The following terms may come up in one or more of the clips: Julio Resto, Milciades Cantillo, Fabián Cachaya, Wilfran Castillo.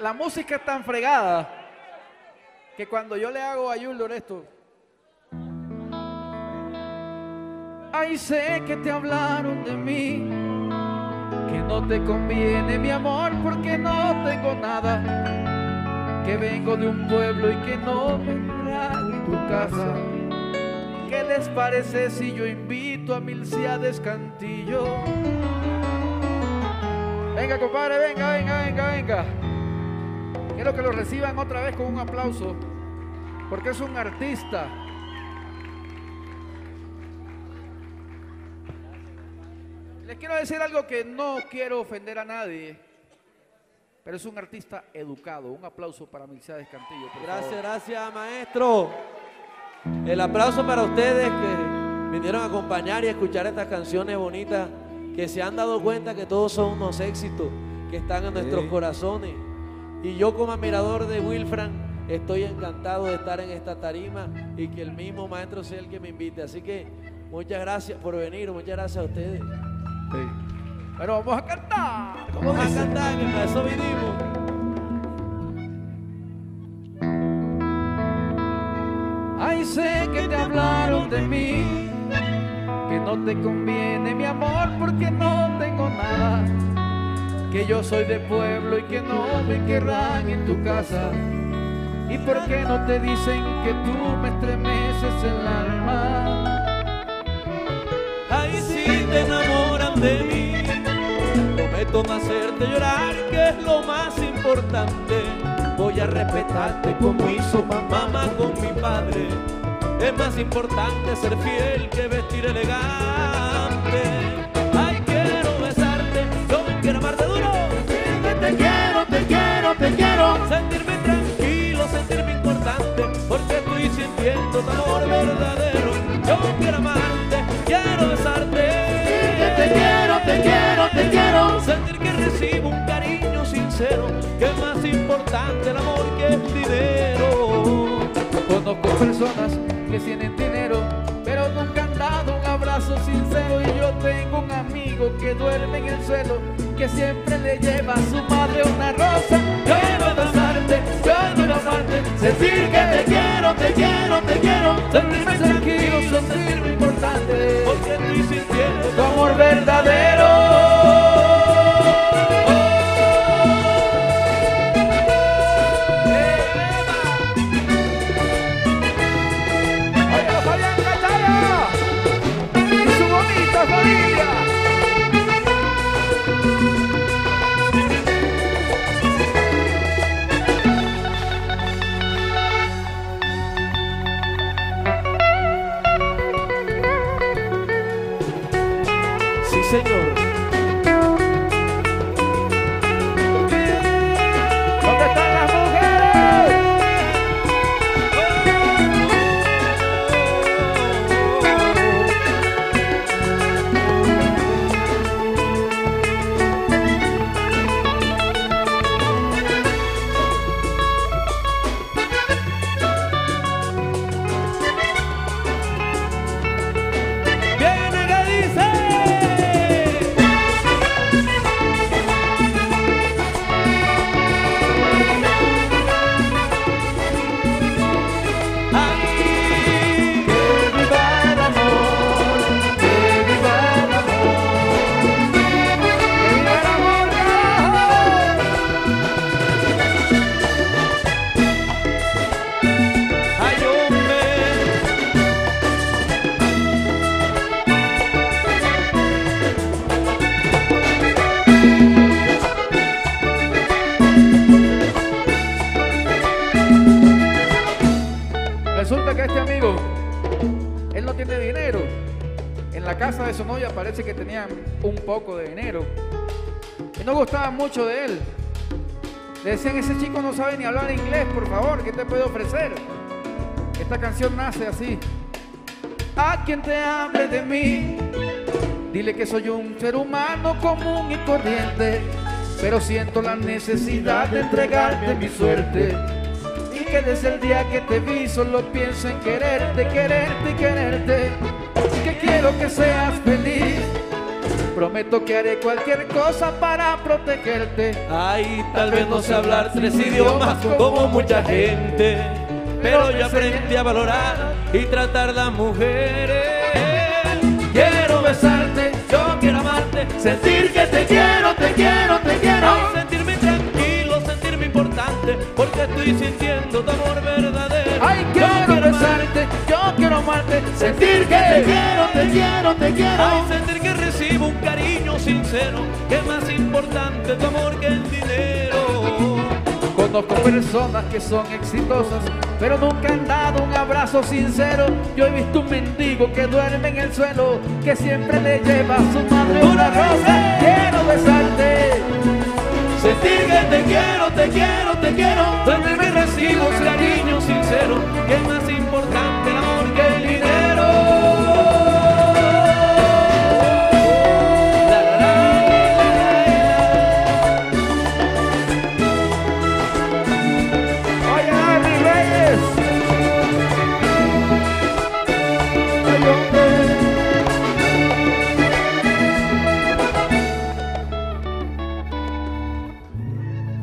La música es tan fregada que cuando yo le hago a Julio Resto, ay, sé que te hablaron de mí, que no te conviene mi amor porque no tengo nada, que vengo de un pueblo y que no me en tu casa. ¿Qué les parece si yo invito a Milciades Cantillo? Venga, compadre, venga, venga, venga, venga. Quiero que lo reciban otra vez con un aplauso, porque es un artista. Les quiero decir algo que no quiero ofender a nadie, pero es un artista educado. Un aplauso para Milciades Cantillo, por favor. Gracias, gracias, maestro. El aplauso para ustedes que vinieron a acompañar y escuchar estas canciones bonitas, que se han dado cuenta que todos son unos éxitos que están en nuestros corazones. Y yo, como admirador de Wilfran, estoy encantado de estar en esta tarima y que el mismo maestro sea el que me invite. Así que muchas gracias por venir, muchas gracias a ustedes. Sí. Pero vamos a cantar. Vamos a cantar, que para eso vinimos. Ay, sé que te hablaron de mí, que no te conviene mi amor porque no tengo nada, que yo soy de pueblo y que no me querrán en tu casa. ¿Y por qué no te dicen que tú me estremeces el alma? Ay, si te enamoran de mí, prometo no hacerte llorar, que es lo más importante. Voy a respetarte como hizo mamá con mi padre. Es más importante ser fiel que vestir elegante. Sentirme tranquilo, sentirme importante, porque estoy sintiendo tu amor verdadero. Yo quiero amarte, quiero besarte. Te quiero, te quiero, te quiero. Sentir que recibo un cariño sincero, que es más importante el amor que el dinero. Conozco personas que tienen dinero, pero nunca han dado un abrazo sincero. Y yo tengo un amigo que duerme en el suelo, que siempre le lleva a su madre una rosa. Sentir que te quiero, te quiero, te quiero. Sentirme tranquilo, sentirme importante, porque estoy sintiendo tu amor verdadero. ¡Oiga, Fabián Cachaya! ¡Y su bonita familia! Señor, ¿dónde están las mujeres? Resulta que este amigo, él no tiene dinero. En la casa de su novia parece que tenían un poco de dinero y no gustaban mucho de él. Le decían, ese chico no sabe ni hablar inglés, por favor, ¿qué te puede ofrecer? Esta canción nace así. A quien te hable de mí, dile que soy un ser humano común y corriente, pero siento la necesidad de entregarte mi suerte. Que desde el día que te vi solo pienso en quererte, quererte y quererte. Que quiero que seas feliz. prometo que haré cualquier cosa para protegerte. Ay, tal vez no sé hablar 3 idiomas como mucha gente, pero yo aprendí a valorar y tratar las mujeres. Quiero besarte, yo quiero amarte, sentir que te quiero, te quiero, te quiero. Sentirme tranquilo, sentirme importante, porque estoy sintiendo tu amor verdadero. Ay, quiero besarte, yo quiero amarte, sentir que te quiero, te quiero, te quiero. Ay, sentir que recibo un cariño sincero, que es más importante tu amor que el dinero. Conozco personas que son exitosas, pero nunca han dado un abrazo sincero. Yo he visto un mendigo que duerme en el suelo, que siempre le lleva a su madre una rosa. Quiero besarte, sentir que te quiero, te quiero, te quiero. Donde me recibo un cariño sincero, que es más importante el amor que el dinero.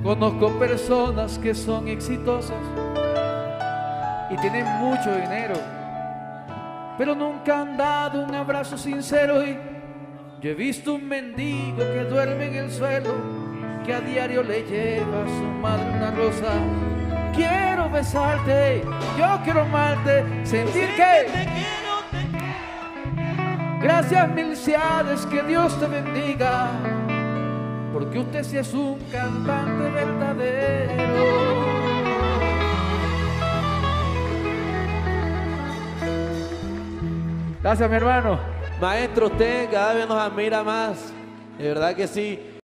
Conozco personas que son exitosas y tienen mucho dinero, pero nunca han dado un abrazo sincero. Y yo he visto un mendigo que duerme en el suelo, que a diario le lleva a su madre una rosa. Quiero besarte, yo quiero amarte, sentir que te quiero, te quiero. Gracias, Milciades, que Dios te bendiga, porque usted sí es un cantante verdadero. Gracias, mi hermano. Maestro, usted cada vez nos admira más. De verdad que sí.